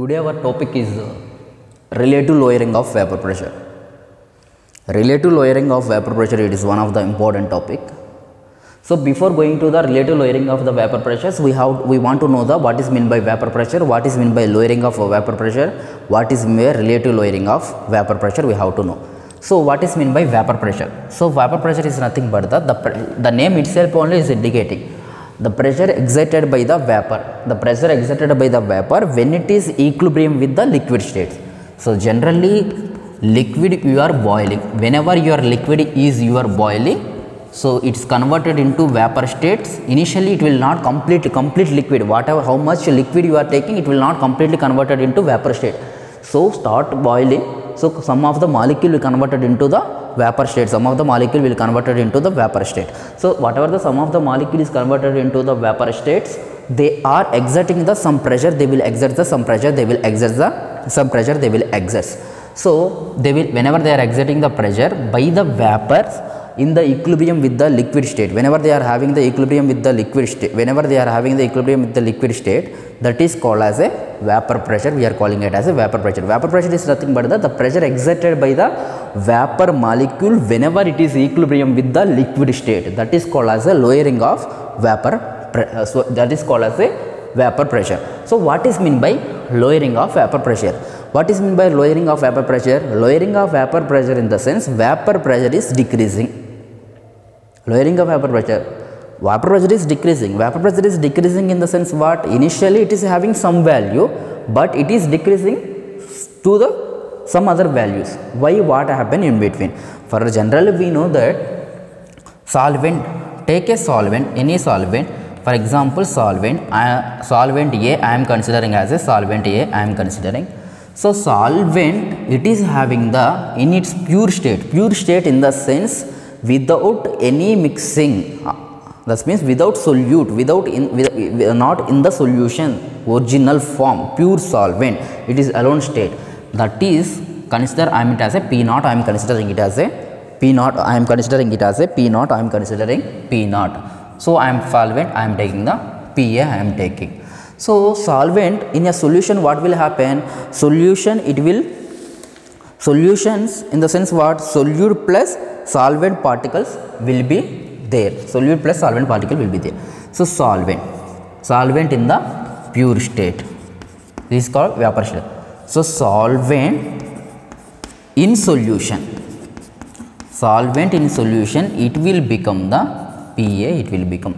Today our topic is relative lowering of vapor pressure. Relative lowering of vapor pressure, it is one of the important topic. So before going to the relative lowering of the vapor pressures, we want to know the what is meant by vapor pressure, what is meant by lowering of vapor pressure, what is meant by relative lowering of vapor pressure, we have to know. So what is meant by vapor pressure? So vapor pressure is nothing but the name itself only is indicating the pressure exerted by the vapor. The pressure exerted by the vapor when it is equilibrium with the liquid state. So generally liquid you are boiling, whenever your liquid is you are boiling, so it's converted into vapor states. Initially it will not complete liquid, whatever how much liquid you are taking, it will not completely converted into vapor state. So start boiling, so some of the molecule will converted into the vapor state, some of the molecule will converted into the vapor state. So whatever the some of the molecule is converted into the vapor states, they are exerting the some pressure, they will exert the some pressure, they will exert the some pressure, they will exert. So they will, whenever they are exerting the pressure by the vapors in the equilibrium with the liquid state, whenever they are having the equilibrium with the liquid state, whenever they are having the equilibrium with the liquid state, that is called as a vapor pressure. We are calling it as a vapor pressure. Vapor pressure is nothing but the pressure exerted by the vapor molecule whenever it is equilibrium with the liquid state. That is called as a lowering of vapor pressure. So that is called as a vapor pressure. So what is meant by lowering of vapor pressure? What is meant by lowering of vapor pressure? Lowering of vapor pressure in the sense vapor pressure is decreasing. Lowering of vapor pressure. Vapor pressure is decreasing. Vapor pressure is decreasing in the sense what? Initially it is having some value, but it is decreasing to the some other values. Why? What happened in between? For generally we know that solvent, take a solvent, any solvent. For example, solvent A I am considering as a solvent A I am considering. So solvent, it is having the in its pure state in the sense without any mixing. That means without solute, not in the solution, original form, pure solvent. It is alone state. That is consider I am it as a P0. I am considering it as a P0. I am considering it as a P0. I am considering P0. So I am solvent, I am taking the PA I am taking. So solvent in a solution, what will happen? Solution, it will solutions in the sense what? Solute plus solvent particles will be there. Solute plus solvent particle will be there. So solvent in the pure state, this is called vapor state. So solvent in solution it will become the PA, it will become.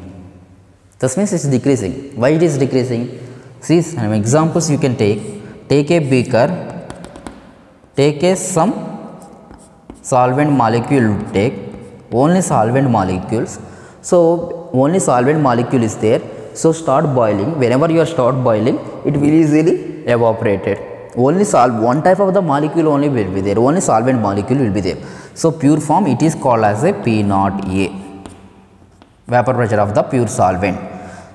This means it is decreasing. Why it is decreasing? See, some examples you can take. Take a beaker, take a some solvent molecule, take only solvent molecules. So only solvent molecule is there. So start boiling. Whenever you are start boiling, it will easily evaporated. Only one type of the molecule only will be there. Only solvent molecule will be there. So pure form, it is called as a P0A. Vapor pressure of the pure solvent.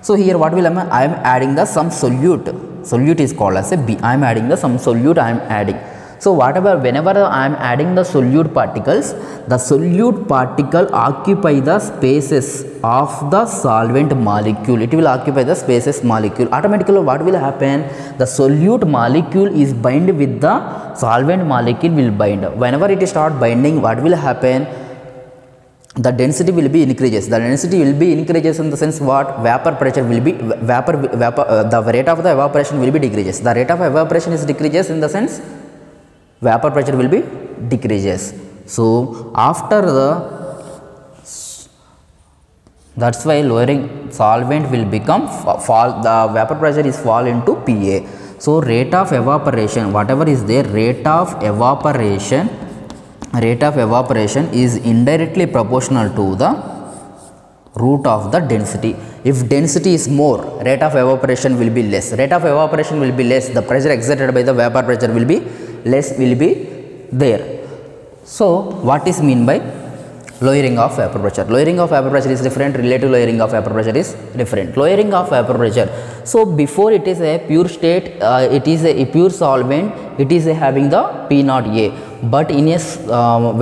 So here what will happen? I am adding the some solute. Solute is called as a B. I am adding the some solute I am adding. So whatever whenever I am adding the solute particles, the solute particle occupy the spaces of the solvent molecule. It will occupy the spaces molecule. Automatically what will happen? The solute molecule is bind with the solvent molecule will bind. Whenever it start binding, what will happen? The density will be increases. The density will be increases in the sense what? Vapor pressure will be the rate of the evaporation will be decreases. The rate of evaporation is decreases in the sense vapor pressure will be decreases. So after that's why lowering solvent will become fall, the vapor pressure is fall into PA. So rate of evaporation, whatever is there, rate of evaporation is indirectly proportional to the root of the density. If density is more, rate of evaporation will be less. Rate of evaporation will be less, the pressure exerted by the vapor pressure will be less, will be there. So what is mean by lowering of vapor pressure. Lowering of vapor pressure is different, relative lowering of vapor pressure is different. Lowering of vapor pressure. So, before it is a pure state, it is a pure solvent, it is having the P0A. But in a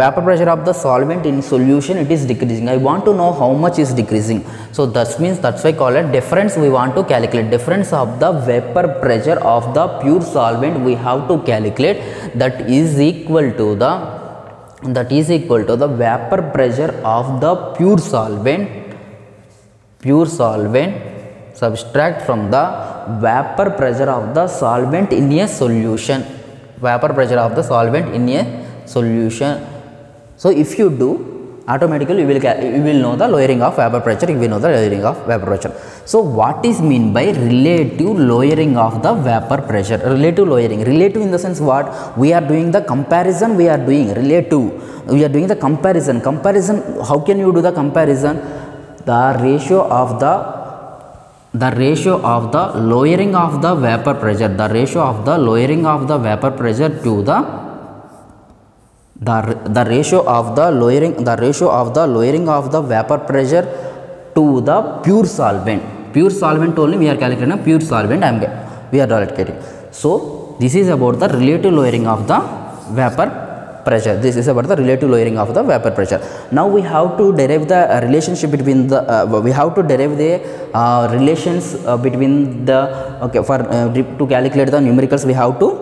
vapor pressure of the solvent in solution, it is decreasing. I want to know how much is decreasing. So, that means that's why call it difference. We want to calculate difference of the vapor pressure of the pure solvent. We have to calculate that is equal to the vapor pressure of the pure solvent subtract from the vapor pressure of the solvent in a solution. Vapor pressure of the solvent in a solution. So, if you do, automatically you will know the lowering of vapor pressure, you will know the lowering of vapor pressure. So, what is mean by relative lowering of the vapor pressure? Relative lowering, relative in the sense what? We are doing the comparison, we are doing relative, we are doing the comparison. Comparison, how can you do the comparison? The ratio of the lowering of the vapor pressure, the ratio of the lowering of the vapor pressure to the ratio of the lowering of the vapor pressure to the pure solvent. Pure solvent only we are calculating a pure solvent. We are calculating. So this is about the relative lowering of the vapor pressure. This is about the relative lowering of the vapor pressure. Now we have to derive the relationship between the to calculate the numericals we have to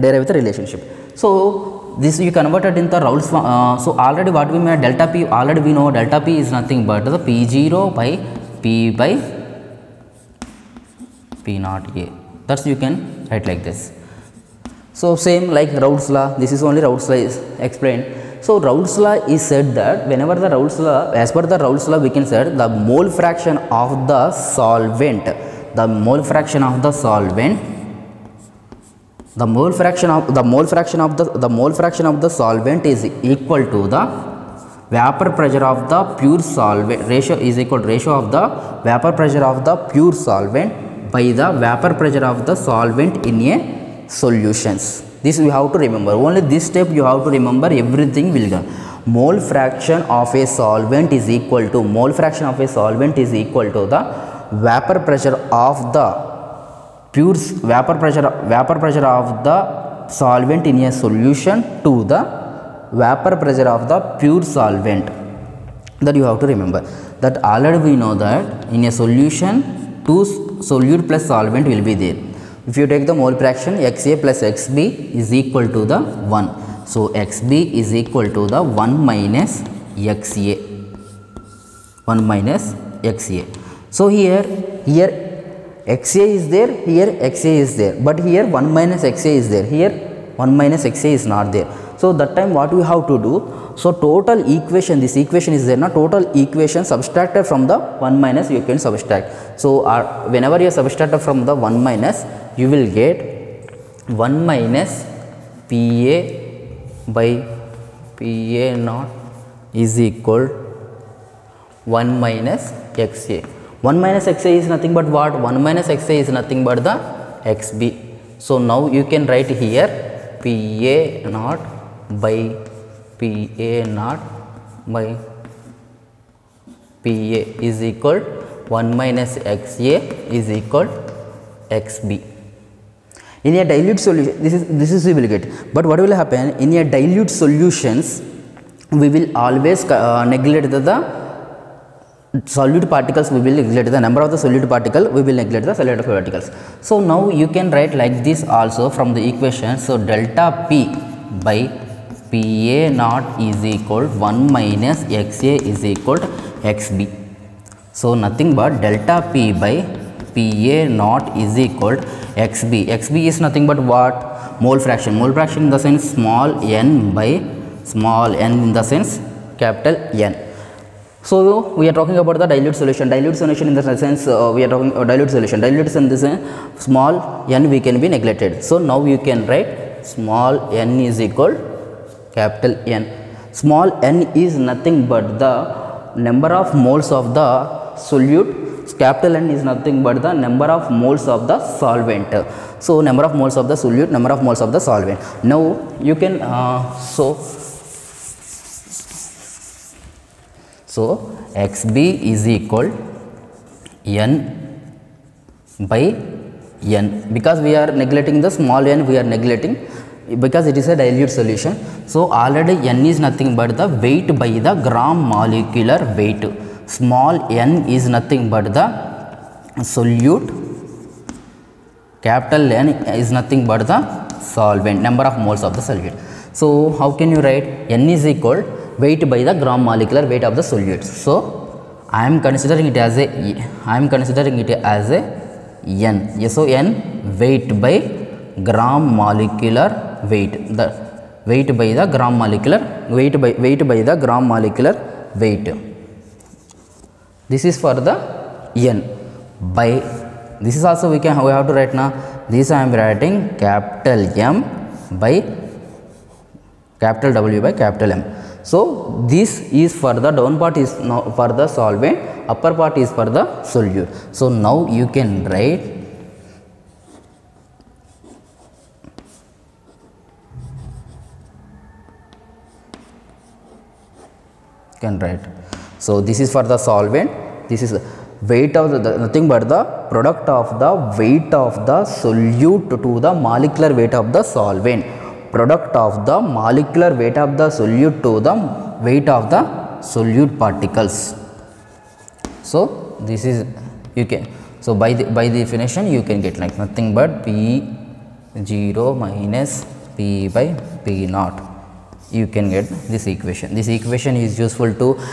derive the relationship. So this you converted in the Raoult's form. So already what we made delta P, already we know delta P is nothing but the P0 by P by P0A. That's you can write like this. So, same like Raoult's law, this is only Raoult's law is explained. So, Raoult's law is said that whenever the Raoult's law, as per the Raoult's law, we can say the mole fraction of the solvent, the mole fraction of the solvent is equal to the vapor pressure of the pure solvent, ratio of the vapor pressure of the pure solvent by the vapor pressure of the solvent in a solutions. This you have to remember, only this step you have to remember, everything will go. Mole fraction of a solvent is equal to the vapor pressure of the pure vapor pressure of the solvent in a solution to the vapor pressure of the pure solvent. That you have to remember, that already we know that in a solution two solute plus solvent will be there. If you take the mole fraction, XA plus XB is equal to the 1. So, XB is equal to the 1 minus XA. So, here XA is there, here XA is there. But here 1 minus XA is there, here 1 minus XA is not there. So, that time what we have to do? So, total equation, this equation is there, now total equation subtracted from the 1 minus you can subtract. So, whenever you subtracted from the 1 minus, you will get 1 minus PA by PA0 is equal 1 minus XA. 1 minus XA is nothing but what? 1 minus XA is nothing but the XB. So, now you can write here PA0 by PA0 by PA is equal 1 minus XA is equal XB. In a dilute solution, this is we will get. But what will happen in a dilute solutions? We will always neglect the solute particles. We will neglect the number of the solute particle. We will neglect the solute particles. So now you can write like this also from the equation. So delta P by PA0 is equal 1 minus XA is equal XB. So nothing but delta P by PA0 is equal XB. XB is nothing but what? Mole fraction. Mole fraction in the sense small n by small n in the sense capital N. So, we are talking about the dilute solution. Dilute solution in the sense we are talking about dilute solution. Dilute in the sense small n we can be neglected. So, now you can write small n is equal capital N. Small n is nothing but the number of moles of the solute. Capital N is nothing but the number of moles of the solvent. So, number of moles of the solute, number of moles of the solvent. Now, you can, So, XB is equal n by n, because we are neglecting the small n, we are neglecting because it is a dilute solution. So, already n is nothing but the weight by the gram molecular weight. Small n is nothing but the solute, capital N is nothing but the solvent, number of moles of the solute. So, how can you write n is equal weight by the gram molecular weight of the solute. So, I am considering it as a n. So, n weight by gram molecular weight, the weight by the gram molecular weight. This is for the n by, this is also we have to write now. This I am writing capital M by capital W by capital M. So, this is for the down part is now for the solvent, upper part is for the solute. So, now you can write So, this is for the solvent, this is weight of the nothing but the product of the weight of the solute to the molecular weight of the solvent, product of the molecular weight of the solute to the weight of the solute particles. So, this is you can, so by the definition you can get like nothing but P0 minus P by P naught. You can get this equation. This equation is useful to